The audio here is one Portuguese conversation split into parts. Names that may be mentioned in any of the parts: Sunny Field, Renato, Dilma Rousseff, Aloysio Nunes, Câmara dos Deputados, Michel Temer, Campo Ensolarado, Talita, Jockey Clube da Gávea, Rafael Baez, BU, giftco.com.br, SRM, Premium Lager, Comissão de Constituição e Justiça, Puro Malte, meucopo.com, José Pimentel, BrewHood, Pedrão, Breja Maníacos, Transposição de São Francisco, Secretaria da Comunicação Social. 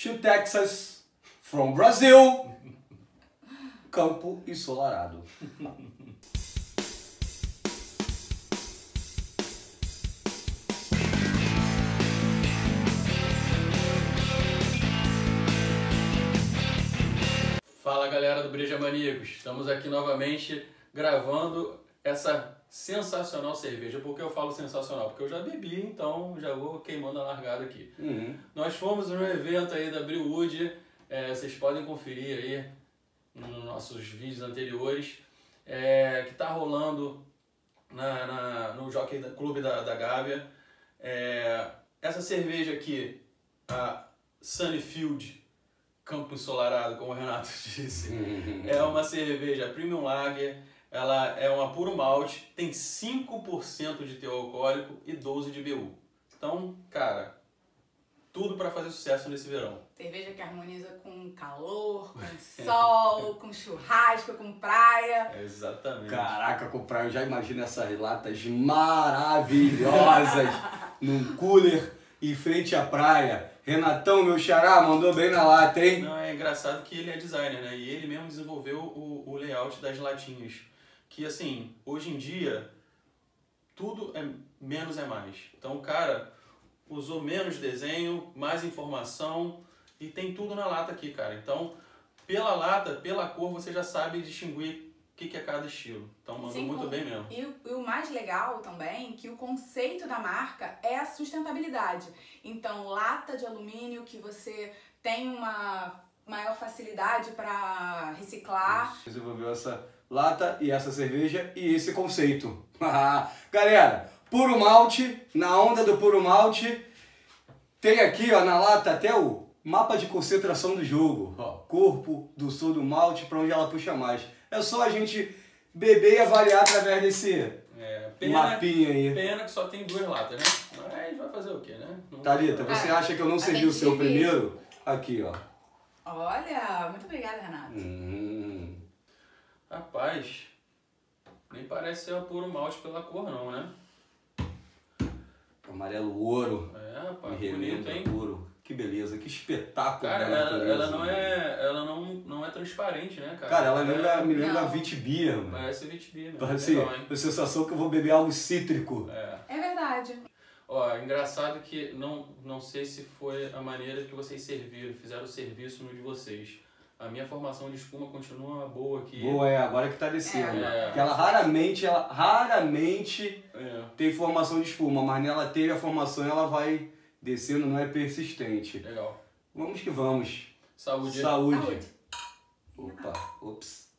to Texas from Brazil, Campo Ensolarado. Fala galera do Breja Maníacos, estamos aqui novamente gravando essa sensacional cerveja. Por que eu falo sensacional? Porque eu já bebi, então já vou queimando a largada aqui. Nós fomos num evento aí da BrewHood, vocês podem conferir aí nos nossos vídeos anteriores, que está rolando no Jockey Clube da Gávea. Essa cerveja aqui, a Sunny Field, Campo Ensolarado, como o Renato disse, é uma cerveja Premium Lager, ela é uma puro malte, tem 5% de teor alcoólico e 12 de BU. Então, cara, tudo para fazer sucesso nesse verão. Cerveja que harmoniza com calor, com sol, com churrasco, com praia. É exatamente. Caraca, com praia, eu já imagino essas latas maravilhosas num cooler em frente à praia. Renatão, meu xará, mandou bem na lata, hein? Não, é engraçado que ele é designer, né? E ele mesmo desenvolveu o layout das latinhas. Que, assim, hoje em dia, tudo é menos é mais. Então, o cara usou menos desenho, mais informação e tem tudo na lata aqui, cara. Então, pela lata, pela cor, você já sabe distinguir o que é cada estilo. Então, mandou muito bem mesmo. E o mais legal também, que o conceito da marca é a sustentabilidade. Então, lata de alumínio que você tem uma maior facilidade para reciclar. Desenvolveu essa lata e essa cerveja e esse conceito. Galera, puro malte, na onda do puro malte, tem aqui ó, na lata até o mapa de concentração do jogo. Ó, corpo do sul do malte, para onde ela puxa mais. É só a gente beber e avaliar através desse mapinha aí. Pena que só tem duas latas, né? Mas vai fazer o quê, né? Não, Talita, você acha que eu não servi o seu primeiro? Aqui, ó. Olha, muito obrigada, Renato. Rapaz, nem parece ser o puro malte pela cor não, né? Amarelo ouro. É, rapaz, bonito, hein? Ouro. Que beleza, que espetáculo. Cara, ela não é transparente, né, cara? Cara, ela me lembra a Vitibia, mano. Parece Vitibia, né? Parece a sensação que eu vou beber algo cítrico. É verdade. Ó, engraçado que não sei se foi a maneira que vocês serviram, fizeram o serviço no de vocês. A minha formação de espuma continua boa aqui. Boa, agora que tá descendo. Porque ela raramente tem formação de espuma, mas nela teve a formação e ela vai descendo, não é persistente. Legal. Vamos que vamos. Saúde. Saúde. Saúde. Opa, ops.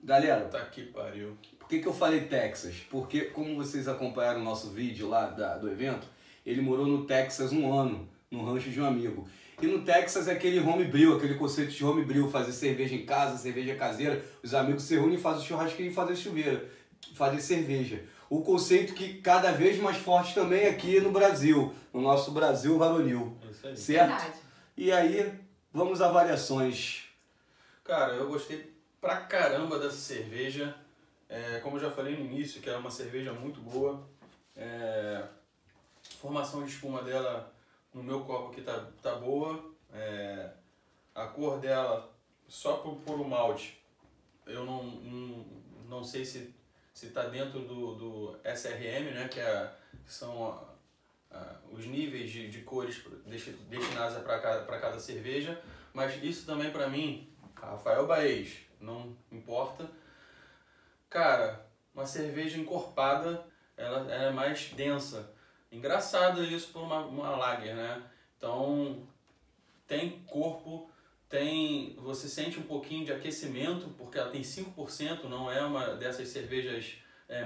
Galera, tá que pariu. Por que eu falei Texas? Porque, como vocês acompanharam o nosso vídeo lá do evento, ele morou no Texas um ano, no rancho de um amigo. E no Texas é aquele homebrew, aquele conceito de homebrew, fazer cerveja em casa, cerveja caseira. Os amigos se reúnem, fazem churrasquinho e fazem chuveiro, fazem cerveja. O conceito que cada vez mais forte também aqui no Brasil, no nosso Brasil varonil. Isso aí. Certo? Verdade. E aí, vamos a variações. Cara, eu gostei pra caramba dessa cerveja. Como eu já falei no início, que é uma cerveja muito boa. Formação de espuma dela no meu copo aqui tá boa. A cor dela, só por um malte, eu não sei se tá dentro do SRM, né, que são os níveis de cores destinados para cada cerveja. Mas isso também para mim, Rafael Baez, não importa. Cara, uma cerveja encorpada, ela é mais densa. Engraçado isso por uma lager, né? Então, tem corpo, você sente um pouquinho de aquecimento, porque ela tem 5%, não é uma dessas cervejas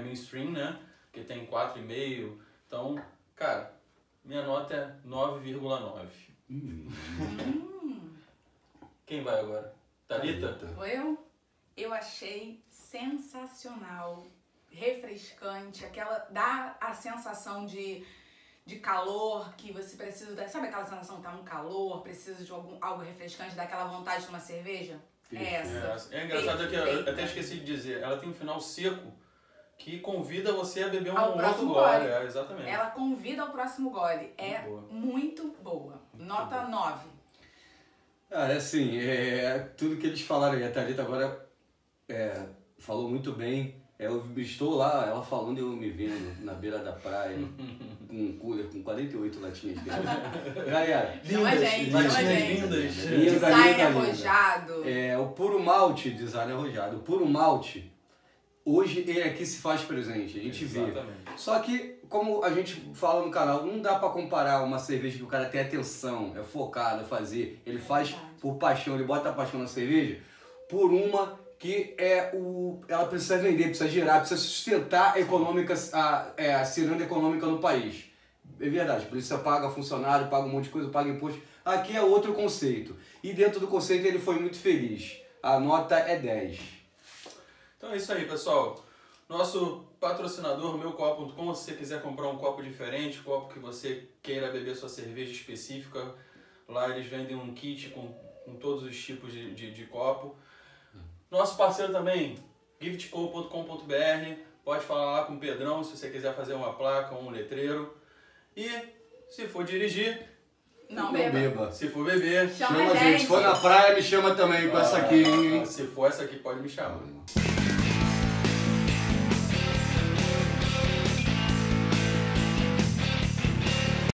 mainstream, né? Que tem 4,5%. Então, cara, minha nota é 9,9. Quem vai agora? Talita? Eu achei sensacional. Refrescante, aquela dá a sensação de calor que você precisa, sabe aquela sensação que tá um calor, precisa de algo refrescante, dá aquela vontade de uma cerveja? É essa. É engraçado que eu até esqueci de dizer, ela tem um final seco Que convida você a beber um outro gole. É, exatamente. Ela convida ao próximo gole. É muito boa. Nota 9. Ah, é assim, tudo que eles falaram aí, a Thalita agora falou muito bem. Eu estou lá, ela falando e eu me vendo na beira da praia, com um cooler com 48 latinhas de galera, lindas, design arrojado. É, o puro malte, design arrojado. O puro malte, hoje ele aqui se faz presente, a gente vê. Só que, como a gente fala no canal, não dá pra comparar uma cerveja que o cara tem atenção, é focado a fazer, ele faz por paixão, ele bota a paixão na cerveja, por uma... que ela precisa vender, precisa girar, precisa sustentar a ciranda econômica no país. É verdade, por isso você paga funcionário, paga um monte de coisa, paga imposto. Aqui é outro conceito. E dentro do conceito ele foi muito feliz. A nota é 10. Então é isso aí, pessoal. Nosso patrocinador, meucopo.com, se você quiser comprar um copo diferente, copo que você queira beber sua cerveja específica, lá eles vendem um kit com todos os tipos de copo. Nosso parceiro também, giftco.com.br, pode falar lá com o Pedrão se você quiser fazer uma placa ou um letreiro. E se for dirigir, não beba. Se for beber, chama a gente. Se for na praia, me chama também com essa aqui. Se for essa aqui, pode me chamar.